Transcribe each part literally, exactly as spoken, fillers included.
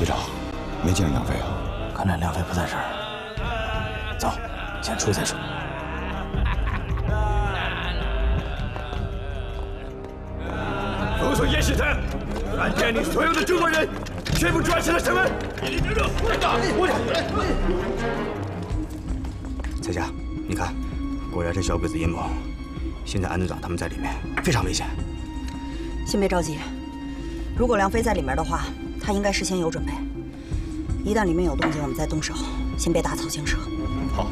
队长，没见梁飞啊？看来梁飞不在这儿。走，先出去再说。 封锁盐水滩，俺带领所有的中国人全部抓起来审问。你留住，队长，过去。彩霞，你看，果然是小鬼子阴谋。现在安队长他们在里面，非常危险。先别着急，如果梁飞在里面的话，他应该事先有准备。一旦里面有动静，我们再动手，先别打草惊蛇。好。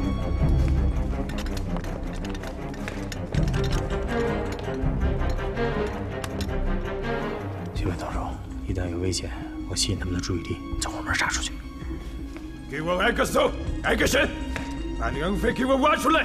一旦有危险，我吸引他们的注意力，从后门杀出去。给我挨个搜，挨个审，把梁飞给我挖出来！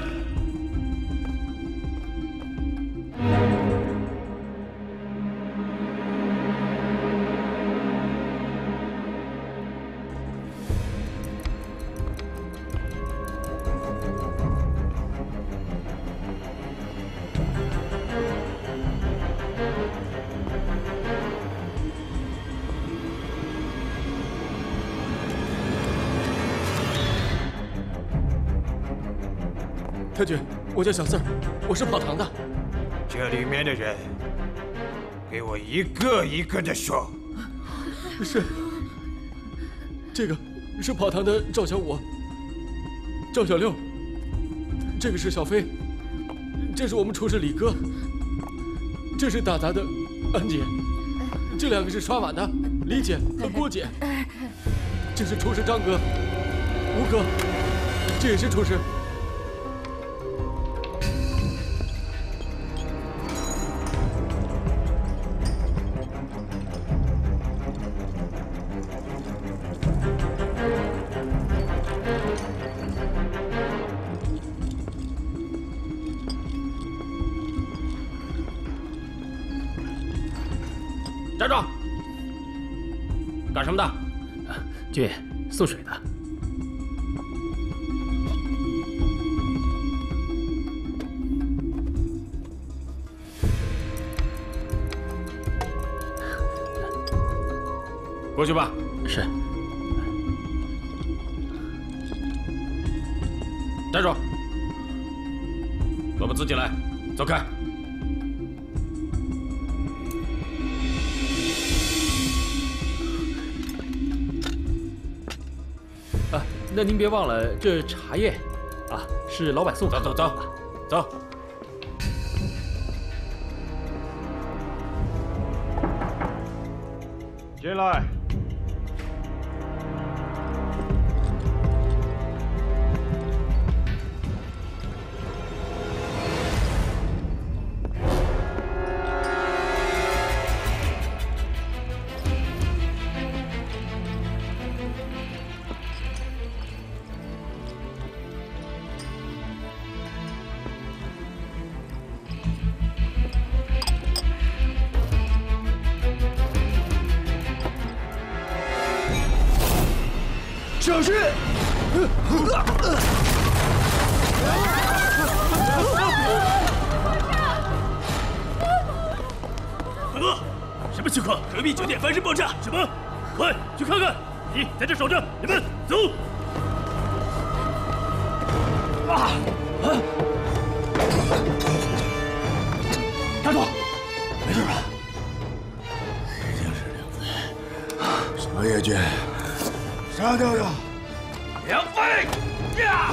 太君，我叫小四儿，我是跑堂的。这里面的人，给我一个一个的说。是，这个是跑堂的赵小五、赵小六，这个是小飞，这是我们厨师李哥，这是打杂的安姐，这两个是刷碗的李姐和郭姐，这是厨师张哥、吴哥，这也是厨师。 站住！干什么的？军爷，送水的。过去吧。是。站住！我们自己来，走开。 那您别忘了，这茶叶啊是老板送的。走走走，走。进来。小心！大哥，什么情况？隔壁酒店发生爆炸！什么？快去看看！你在这守着，你们走！啊！站住！没事吧？一定是梁飞。什么叶军？ 杀掉他！梁飞！呀！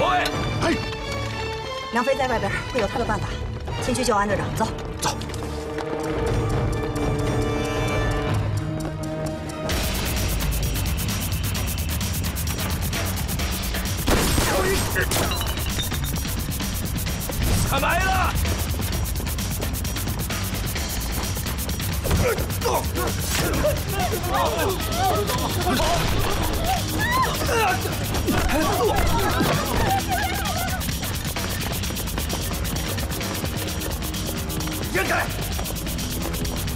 喂！哎！梁飞在外边会有他的办法，先去救安队长，走。走。看埋了！ 扔开！走！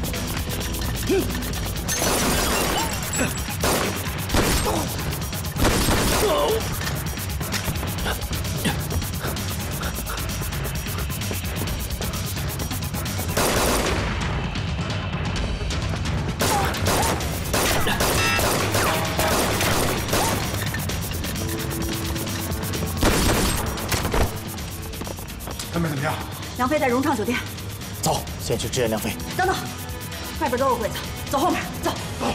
他们怎么样？梁飞在荣畅酒店。走，先去支援梁飞。等等，外边都有鬼子，走后面，走。走。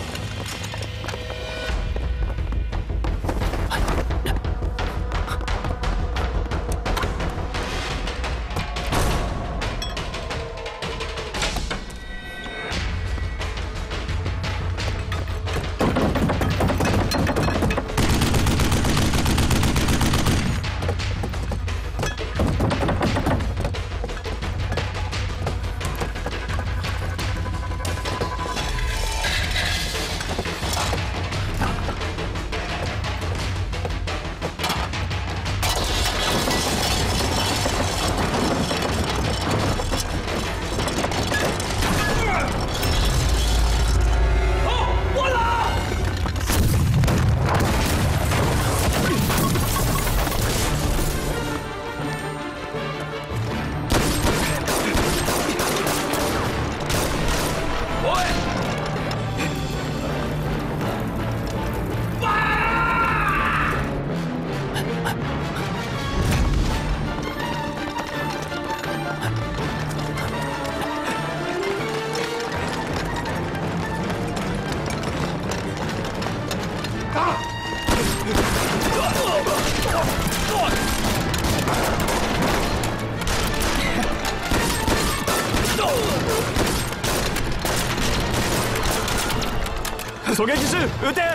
左舷指示，右転。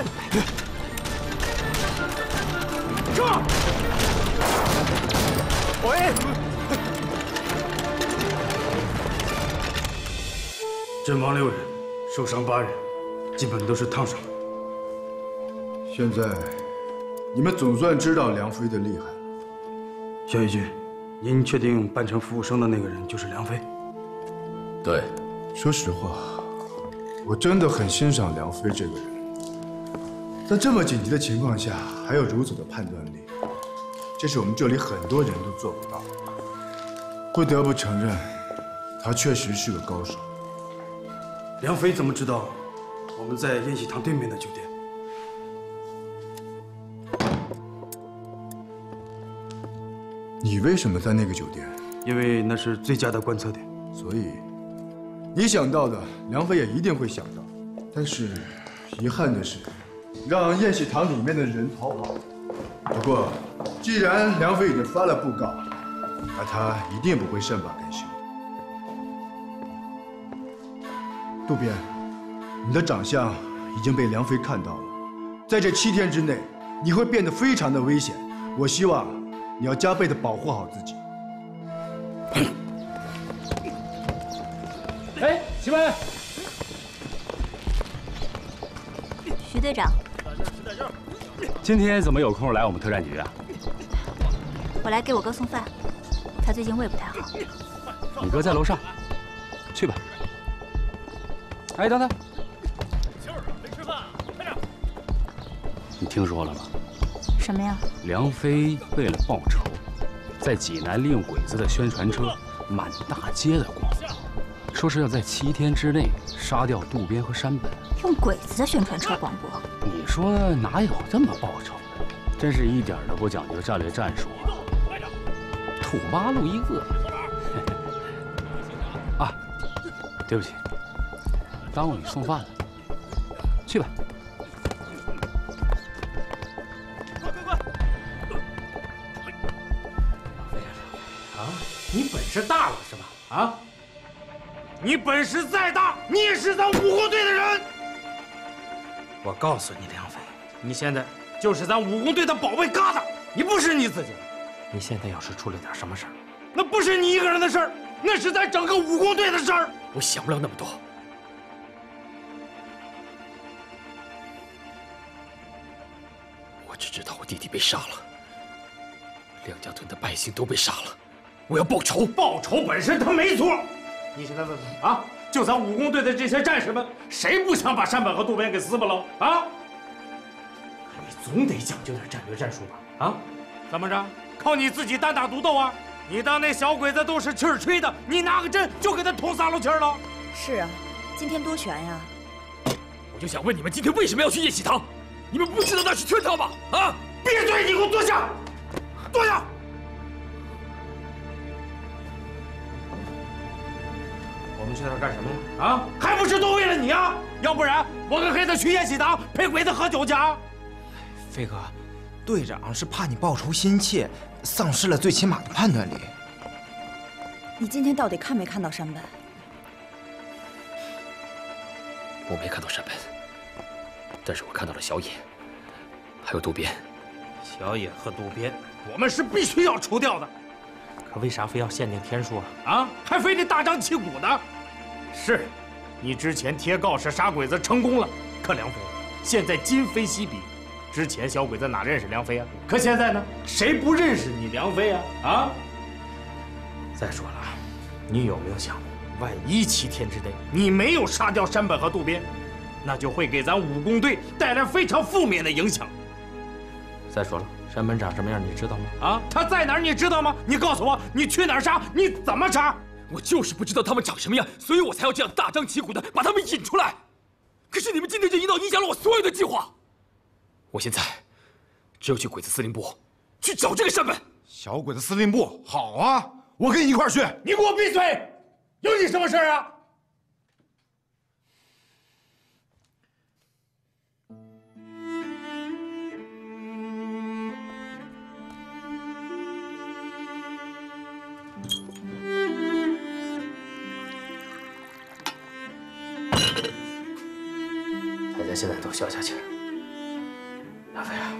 か。おい。阵亡六人，受伤八人，基本都是烫伤。现在，你们总算知道梁飞的厉害了。萧一军，您确定扮成服务生的那个人就是梁飞？对。说实话。 我真的很欣赏梁飞这个人，在这么紧急的情况下，还有如此的判断力，这是我们这里很多人都做不到。不得不承认，他确实是个高手。梁飞怎么知道我们在宴席堂对面的酒店？你为什么在那个酒店？因为那是最佳的观测点。所以。 你想到的，梁飞也一定会想到。但是，遗憾的是，让宴席堂里面的人逃跑。不过，既然梁飞已经发了布告，那他一定不会善罢甘休。渡边，你的长相已经被梁飞看到了，在这七天之内，你会变得非常的危险。我希望你要加倍的保护好自己。 哎，齐文，徐队长，今天怎么有空来我们特战局啊？我来给我哥送饭，他最近胃不太好。你哥在楼上，去吧。哎，等等，没吃饭，快点！你听说了吗？什么呀？梁飞为了报仇，在济南利用鬼子的宣传车，满大街的逛。 说是要在七天之内杀掉渡边和山本，用鬼子的宣传车广播。你说哪有这么报仇的？真是一点都不讲究战略战术啊！土八路一个。啊，对不起，耽误你送饭了。去吧。快快快！啊，你本事大了是吧？啊？ 你本事再大，你也是咱武工队的人。我告诉你，梁飞，你现在就是咱武工队的宝贝疙瘩，你不是你自己。你现在要是出了点什么事儿，那不是你一个人的事儿，那是咱整个武工队的事儿。我想不了那么多。我只知道我弟弟被杀了，梁家屯的百姓都被杀了，我要报仇。报仇本身他没错。 你现在问问啊，就咱武工队的这些战士们，谁不想把山本和渡边给撕巴了啊？你总得讲究点战略战术吧？啊，怎么着？靠你自己单打独斗啊？你当那小鬼子都是气儿吹的？你拿个针就给他捅撒了气儿了？是啊，今天多悬呀！我就想问你们今天为什么要去夜喜堂？你们不知道那是圈套吗？啊！闭嘴！你给我坐下，坐下！我们去那儿干什么呀？啊，还不是都为了你啊！要不然我跟黑子去夜喜堂陪鬼子喝酒去。飞哥，队长是怕你报仇心切，丧失了最起码的判断力。你今天到底看没看到山本？我没看到山本，但是我看到了小野，还有渡边。小野和渡边，我们是必须要除掉的。 可为啥非要限定天数啊？啊，还非得大张旗鼓的？是，你之前贴告示杀鬼子成功了，可梁飞现在今非昔比。之前小鬼子哪认识梁飞啊？可现在呢，谁不认识你梁飞啊？啊！再说了，你有没有想过，万一七天之内你没有杀掉山本和渡边，那就会给咱武工队带来非常负面的影响。再说了。 山本长什么样，你知道吗？啊，他在哪儿，你知道吗？你告诉我，你去哪儿杀？你怎么杀？我就是不知道他们长什么样，所以我才要这样大张旗鼓的把他们引出来。可是你们今天这一闹，影响了我所有的计划。我现在只有去鬼子司令部去找这个山本。小鬼子司令部，好啊，我跟你一块儿去。你给我闭嘴！有你什么事儿啊？ 大家现在都消消气儿。南飞啊，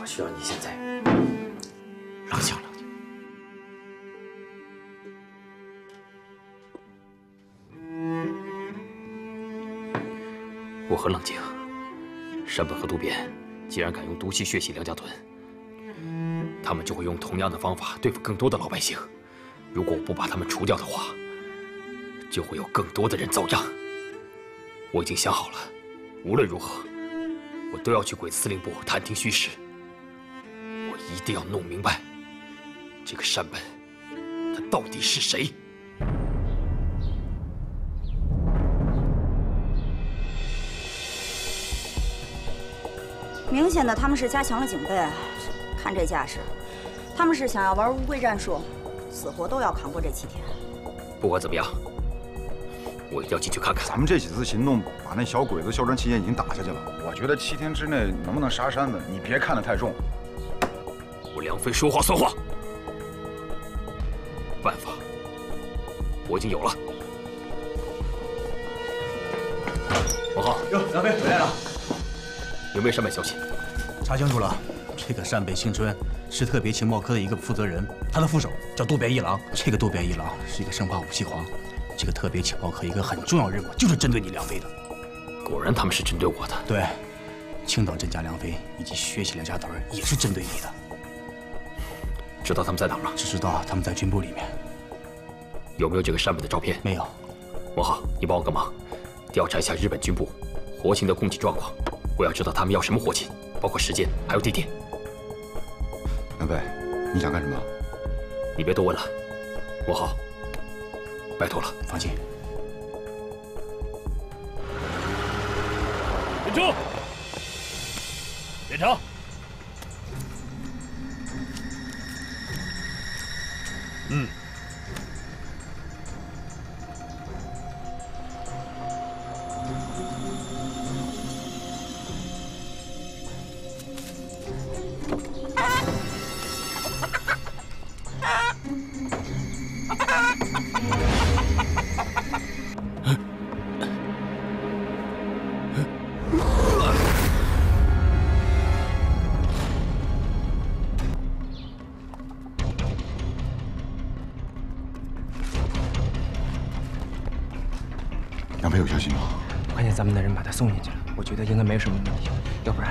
我需要你现在冷静冷静。我很冷静。山本和渡边既然敢用毒气血洗梁家屯，他们就会用同样的方法对付更多的老百姓。如果我不把他们除掉的话，就会有更多的人遭殃。 我已经想好了，无论如何，我都要去鬼子司令部探听虚实。我一定要弄明白，这个山本他到底是谁。 明显的，他们是加强了警备。看这架势，他们是想要玩乌龟战术，死活都要扛过这七天。不管怎么样，我一定要进去看看。咱们这几次行动，把那小鬼子嚣张气焰已经打下去了。我觉得七天之内能不能杀山本，你别看得太重。我梁飞说话算话，办法我已经有了。王浩，哟，梁飞回来了。 有没有山本消息？查清楚了，这个山本幸春是特别情报科的一个负责人，他的副手叫渡边一郎。这个渡边一郎是一个生化武器狂，这个特别情报科一个很重要任务就是针对你梁飞的。果然他们是针对我的。对，青岛镇加梁飞以及学习梁家屯也是针对你的。知道他们在哪吗？只知道他们在军部里面。有没有这个山本的照片？没有。王浩，你帮我个忙，调查一下日本军部活禽的供给状况。 我要知道他们要什么活禽，包括时间还有地点。南飞，你想干什么？你别多问了，我好，拜托了。放心。连城，连城，嗯，咱们的人把他送进去了，我觉得应该没什么问题，要不然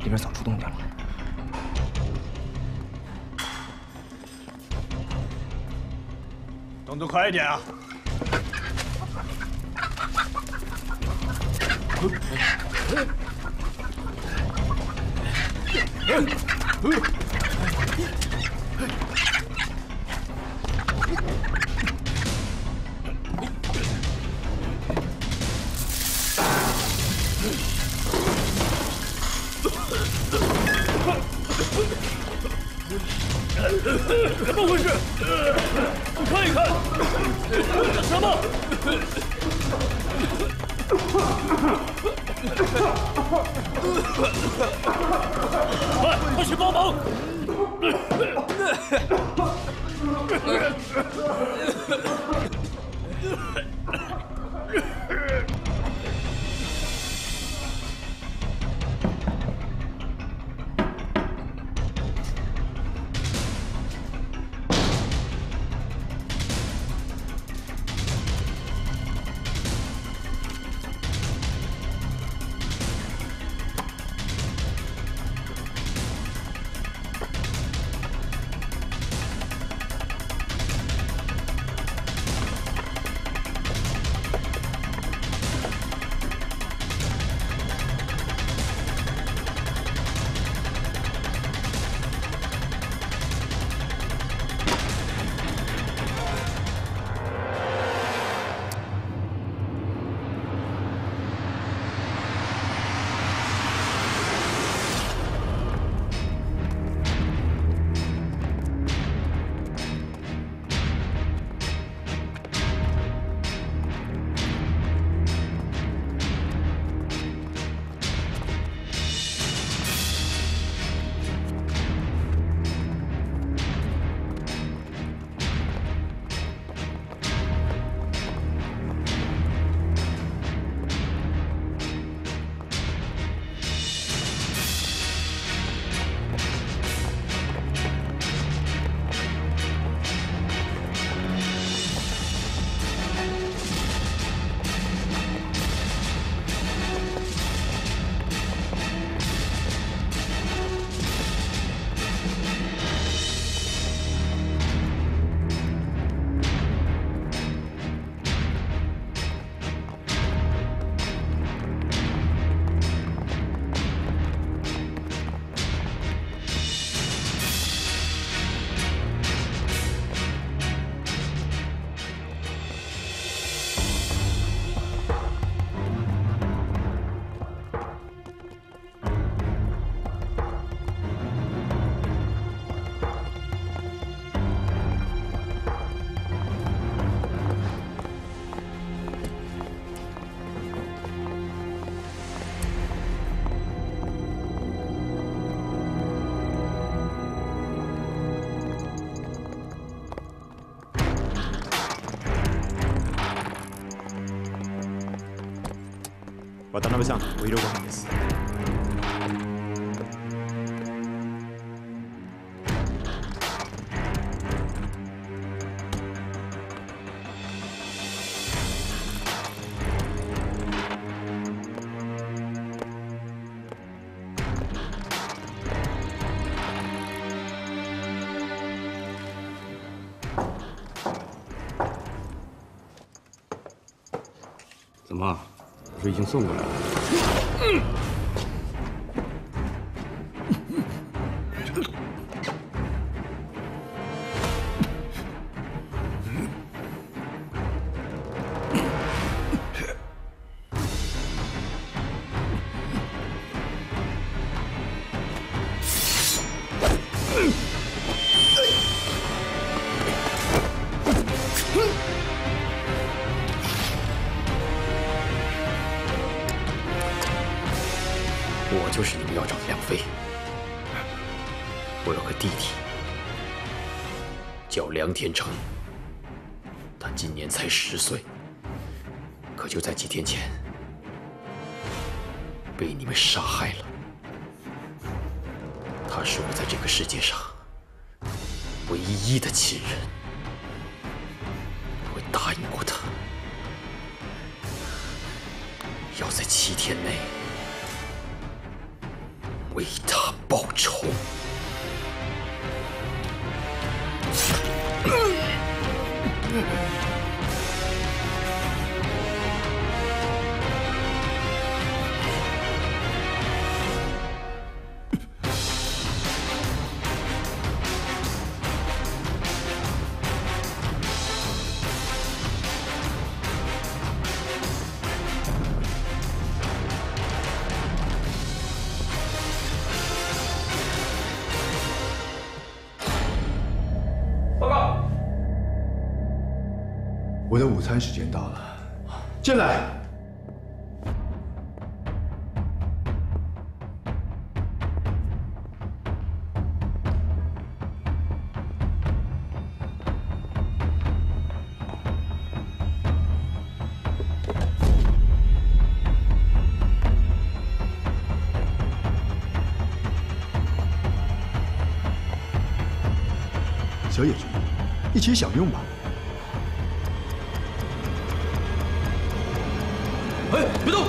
里边早出动静了。动作快一点啊！Ugh! 怎么回事？我看一看，什么？快，快去帮忙！渡辺さん、お昼ご飯です。怎么？ 我已经送过来了。梁天成，他今年才十岁，可就在几天前被你们杀害了。他是我在这个世界上唯一的亲人，我答应过他，要在七天内为他报仇。我的午餐时间到了，进来。小野君，一起享用吧。 哎，别动！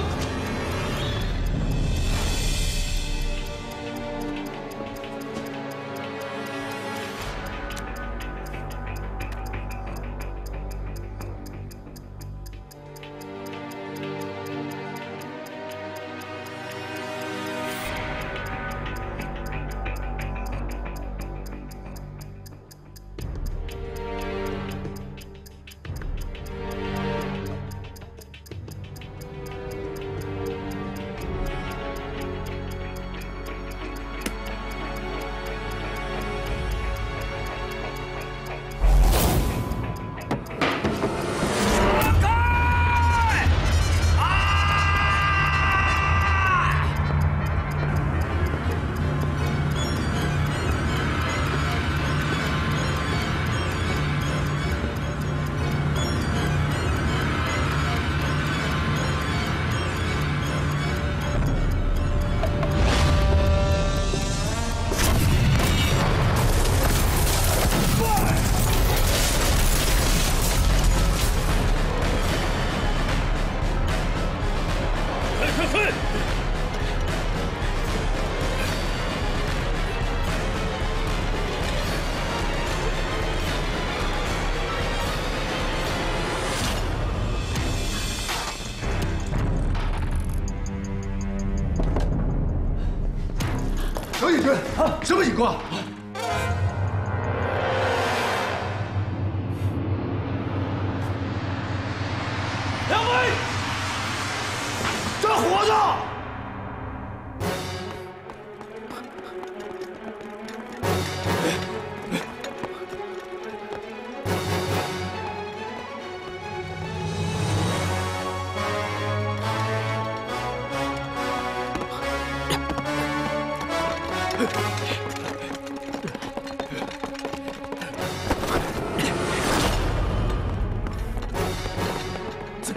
小野君，啊，什么情况？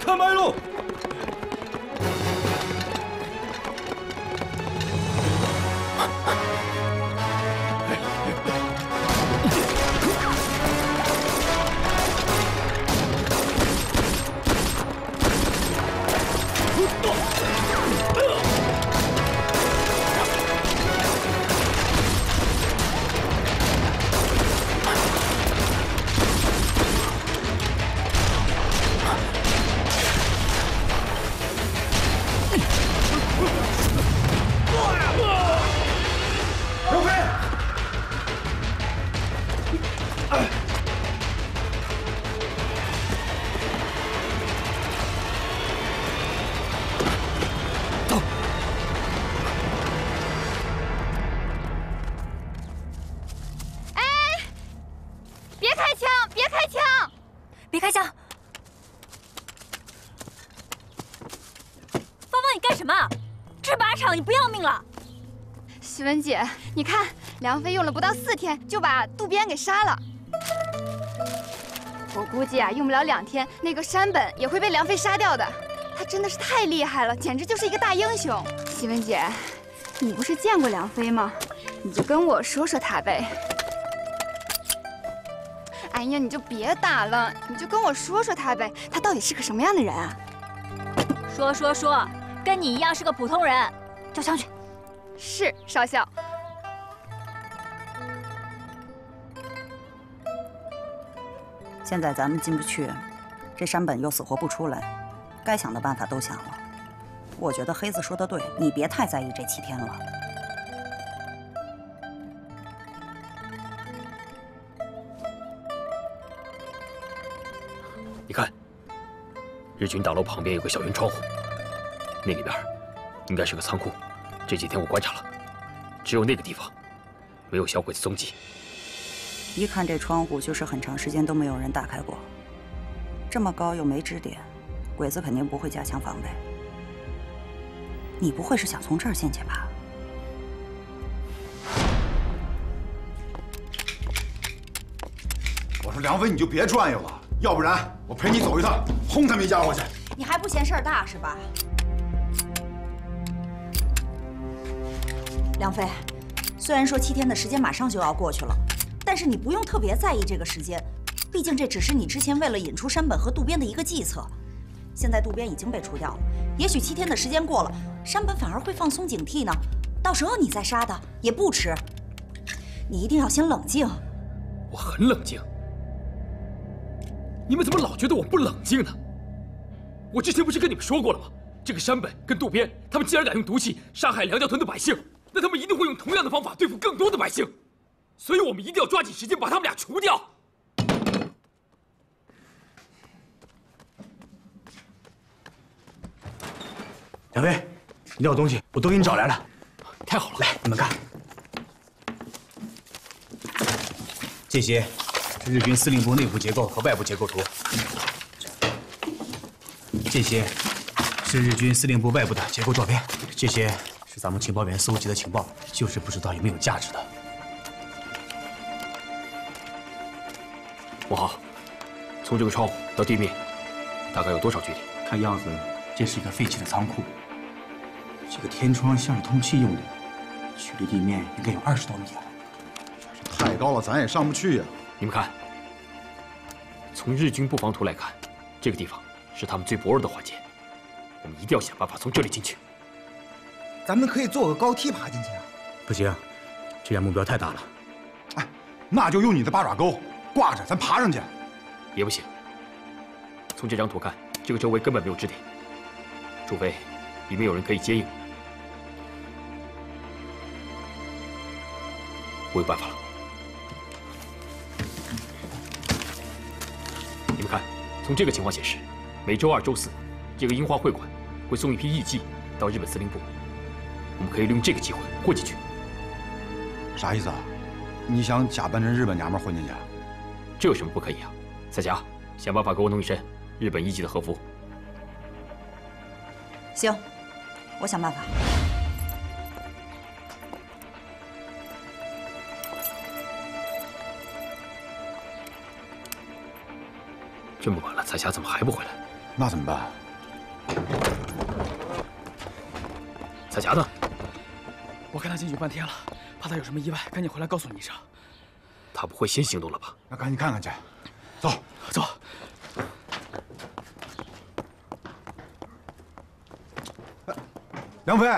捕まえろ！ 许文姐，你看，梁飞用了不到四天就把渡边给杀了。我估计啊，用不了两天，那个山本也会被梁飞杀掉的。他真的是太厉害了，简直就是一个大英雄。许文姐，你不是见过梁飞吗？你就跟我说说他呗。哎呀，你就别打了，你就跟我说说他呗，他到底是个什么样的人啊？说说说，跟你一样是个普通人。叫上去。 是少校。现在咱们进不去，这山本又死活不出来，该想的办法都想了。我觉得黑子说的对，你别太在意这七天了。你看，日军大楼旁边有个小圆窗户，那里边应该是个仓库。 这几天我观察了，只有那个地方没有小鬼子踪迹。一看这窗户，就是很长时间都没有人打开过，这么高又没支点，鬼子肯定不会加强防备。你不会是想从这儿进去吧？ 我说梁飞，你就别转悠了，要不然我陪你走一趟，轰他们一家伙去。你还不嫌事儿大是吧？梁飞，虽然说七天的时间马上就要过去了，但是你不用特别在意这个时间，毕竟这只是你之前为了引出山本和渡边的一个计策。现在渡边已经被除掉了，也许七天的时间过了，山本反而会放松警惕呢。到时候你再杀他也不迟。你一定要先冷静。我很冷静。 你们怎么老觉得我不冷静呢？我之前不是跟你们说过了吗？这个山本跟渡边，他们既然敢用毒气杀害梁家屯的百姓，那他们一定会用同样的方法对付更多的百姓，所以我们一定要抓紧时间把他们俩除掉。梁飞，你要东西我都给你找来了，太好了！来，你们看，这些。 日军司令部内部结构和外部结构图，这些是日军司令部外部的结构照片，这些是咱们情报员搜集的情报，就是不知道有没有价值的。不好，从这个窗户到地面，大概有多少距离？看样子这是一个废弃的仓库，这个天窗像是通气用的，距离地面应该有二十多米了。太高了，咱也上不去呀。 你们看，从日军布防图来看，这个地方是他们最薄弱的环节，我们一定要想办法从这里进去。咱们可以做个高梯爬进去啊！不行，这样目标太大了。哎，那就用你的八爪钩挂着，咱爬上去。也不行。从这张图看，这个周围根本没有支点，除非里面有人可以接应。我有办法了。 你们看，从这个情况显示，每周二、周四，这个樱花会馆会送一批艺伎到日本司令部，我们可以利用这个机会混进去。啥意思啊？你想假扮成日本娘们混进去？这有什么不可以啊？彩霞，想办法给我弄一身日本艺伎的和服。行，我想办法。这么晚了，彩霞怎么还不回来？那怎么办？彩霞呢？我跟她进去半天了，怕她有什么意外，赶紧回来告诉你一声。她不会先行动了吧？那赶紧看看去。走，走。梁飞，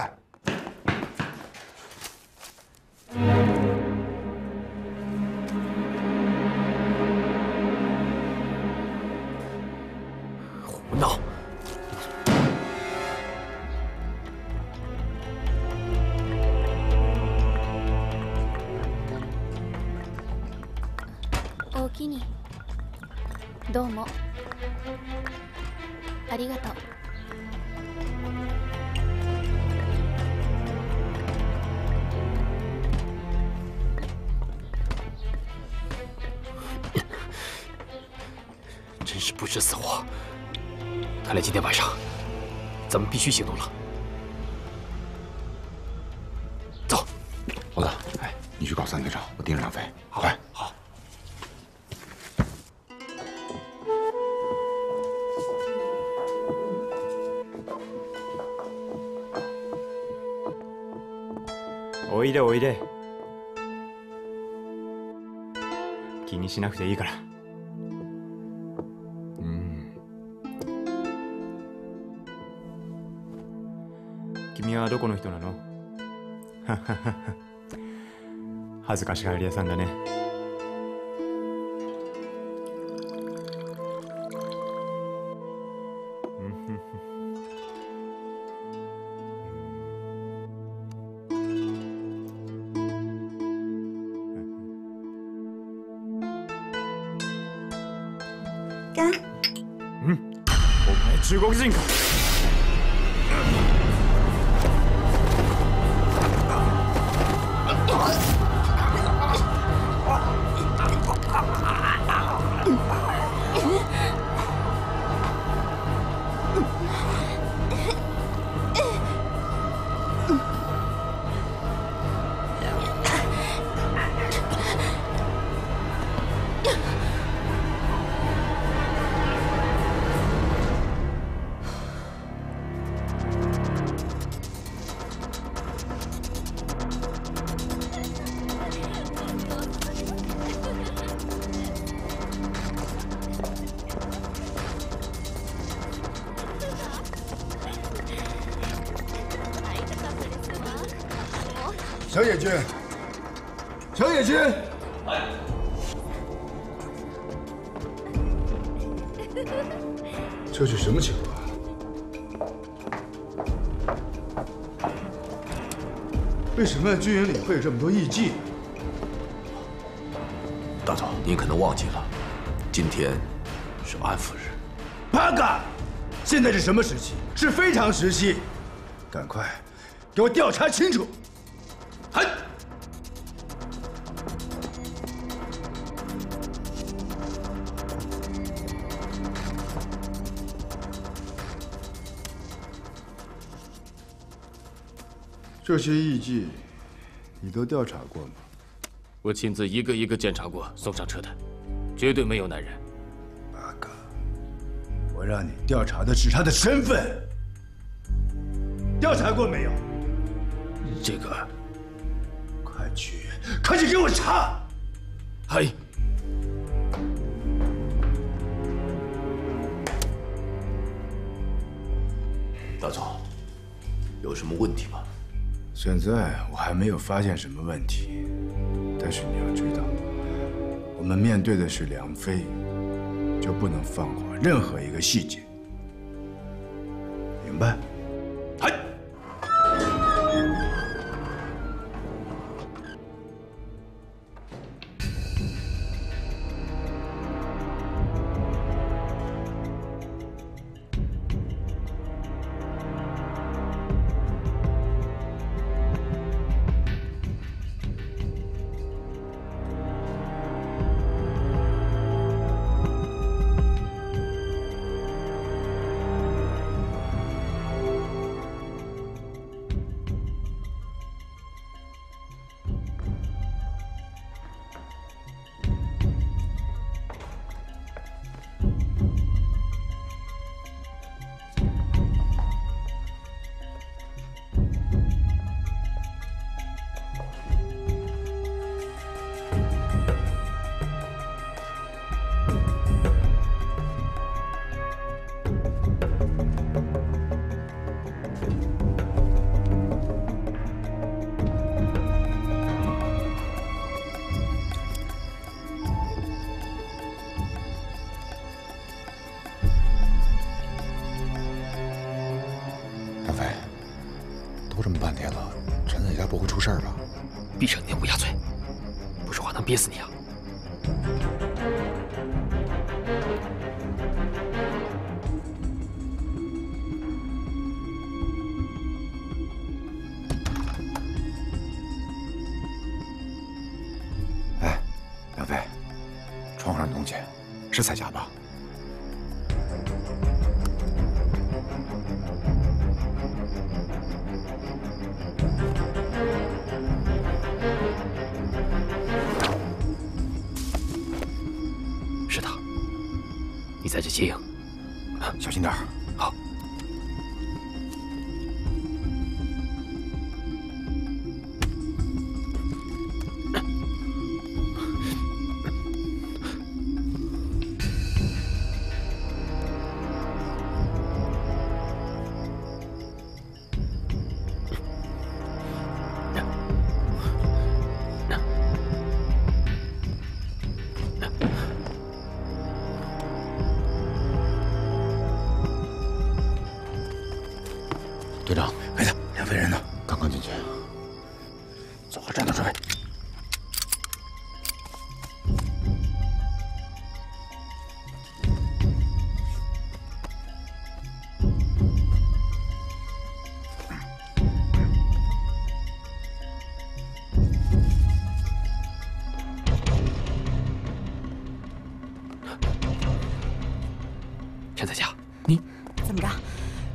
必须行动了，走，猴子，哎，你去搞三队长，我盯着梁飞。好，来，好。おいでおいで。気にしなくていいから。 君はどこの人なの？恥ずかしがり屋さんだね。干！うん、お前中国人か？小野君，小野君，这是什么情况？ 为什么军营里会有这么多艺妓？大总，您可能忘记了，今天是安抚日。八嘎！现在是什么时期？是非常时期，赶快给我调查清楚！嗨！这些艺妓，你都调查过吗？我亲自一个一个检查过，送上车的，绝对没有男人。八嘎！我让你调查的是他的身份，调查过没有？这个，快去，快去给我查！嗨！ 大总，有什么问题吗？ 现在我还没有发现什么问题，但是你要知道，我们面对的是梁飞，就不能放过任何一个细节，明白？嗨！憋死你啊！哎，梁飞，窗户上的东西是彩霞吧？接应，小心点儿。好。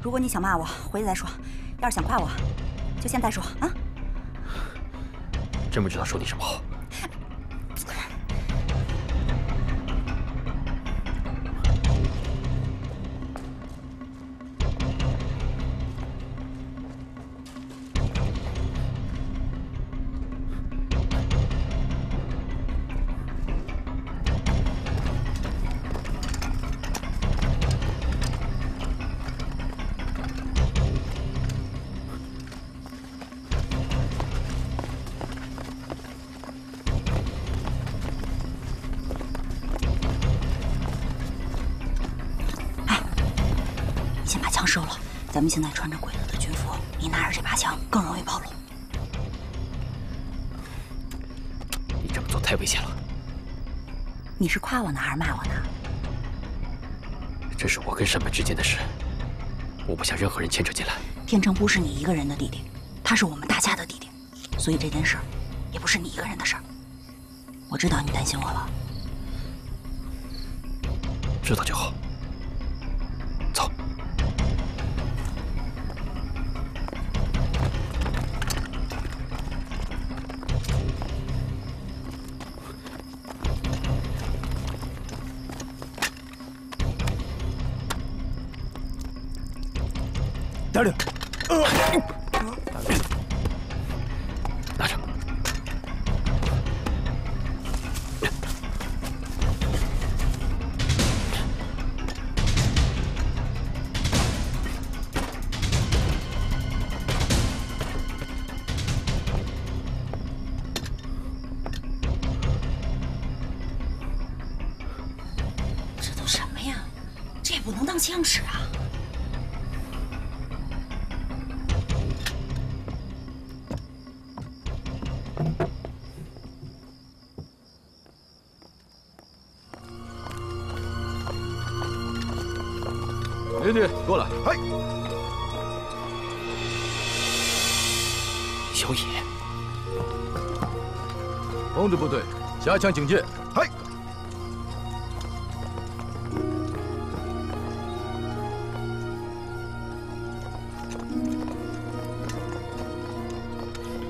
如果你想骂我，回去再说；要是想夸我，就现在说啊！真不知道说你什么好。先把枪收了。咱们现在穿着鬼子的军服，你拿着这把枪更容易暴露。你这么做太危险了。你是夸我呢还是骂我呢？这是我跟山本之间的事，我不想任何人牵扯进来。天成不是你一个人的弟弟，他是我们大家的弟弟，所以这件事也不是你一个人的事儿。我知道你担心我了，知道就好。 拿着，拿着。这都什么呀？这也不能当枪使啊！ 林队，过来！哎，小野，控制部队加强警戒。哎，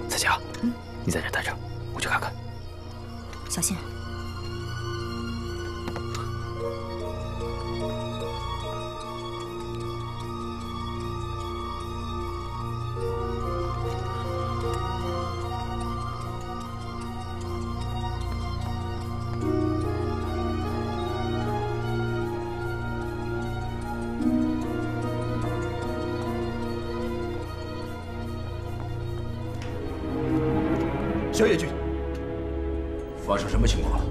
彩霞，嗯，你在这待着，我去看看。小心。 小野君，发生什么情况了？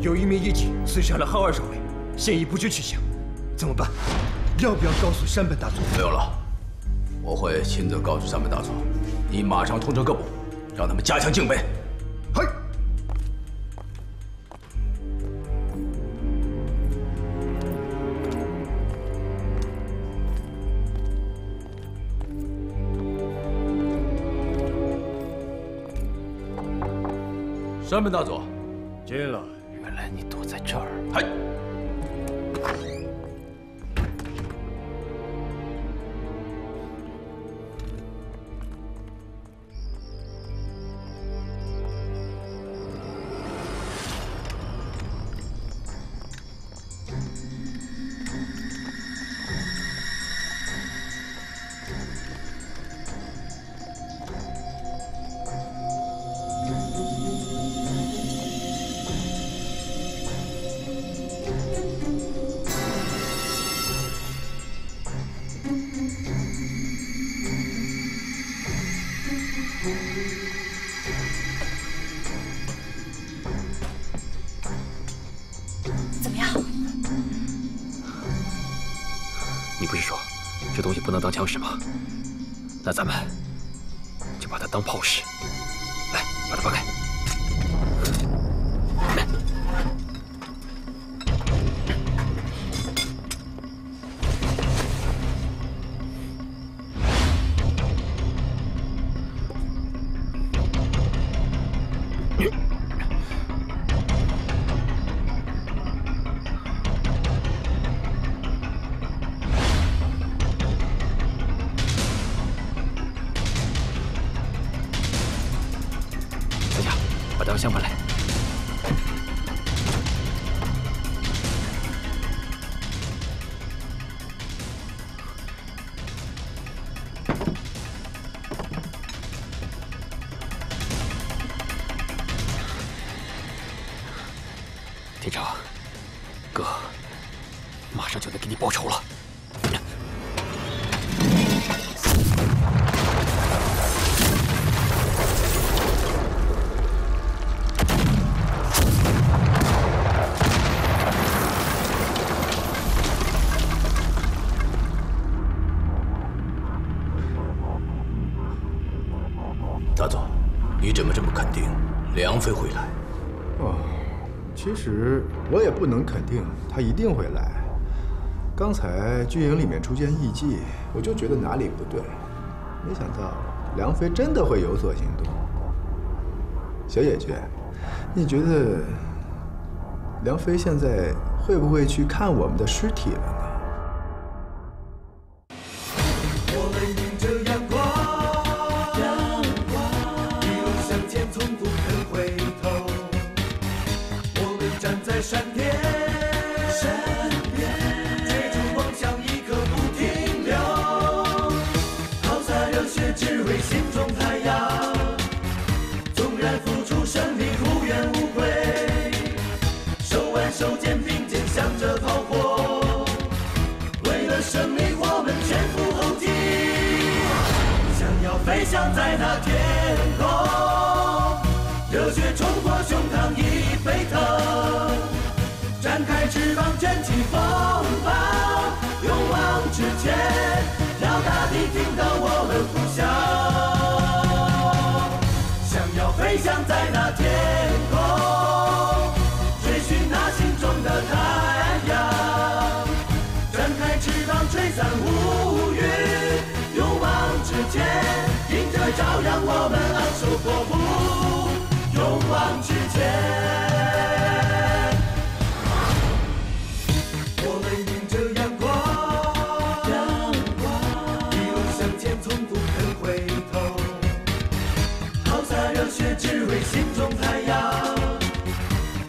有一名义警刺杀了浩二少尉，现已不知去向，怎么办？要不要告诉山本大佐？不用了，我会亲自告诉山本大佐。你马上通知各部，让他们加强警备。嗨！山本大佐，进来。原来你躲在这儿。嗨，怎么样？你不是说这东西不能当枪使吗？那咱们就把它当炮使。来，把它放开。 相反来，天成，哥，马上就能给你报仇了。梁飞会来。哦，其实我也不能肯定他一定会来。刚才军营里面出现异迹，我就觉得哪里不对，没想到梁飞真的会有所行动。小野君，你觉得梁飞现在会不会去看我们的尸体了呢？ 闪电，闪电，追逐梦想一刻不停留，抛洒热血，只为心中太阳。纵然付出生命，无怨无悔。手挽手，肩并肩，向着炮火。为了生命，我们全赴后继。想要飞翔在那天空，热血冲破胸膛，已沸腾。 展开翅膀，卷起风暴，勇往直前，让大地听到我们呼啸。想要飞翔在那天空，追寻那心中的太阳。展开翅膀，吹散乌云，勇往直前，迎着朝阳，我们昂首阔步，勇往直前。 只为心中太阳，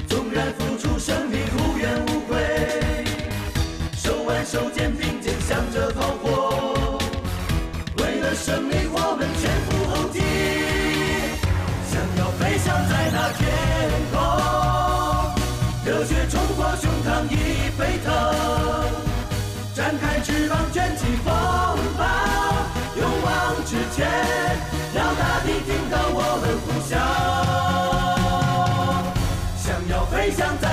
纵然付出生命，无怨无悔。手挽手，肩并肩，向着炮火。为了生命，我们全赴后继。想要飞翔在那天空，热血冲破胸膛，已沸腾。展开翅膀，卷起风暴，勇往直前。 让大地听到我们呼啸，想要飞翔在。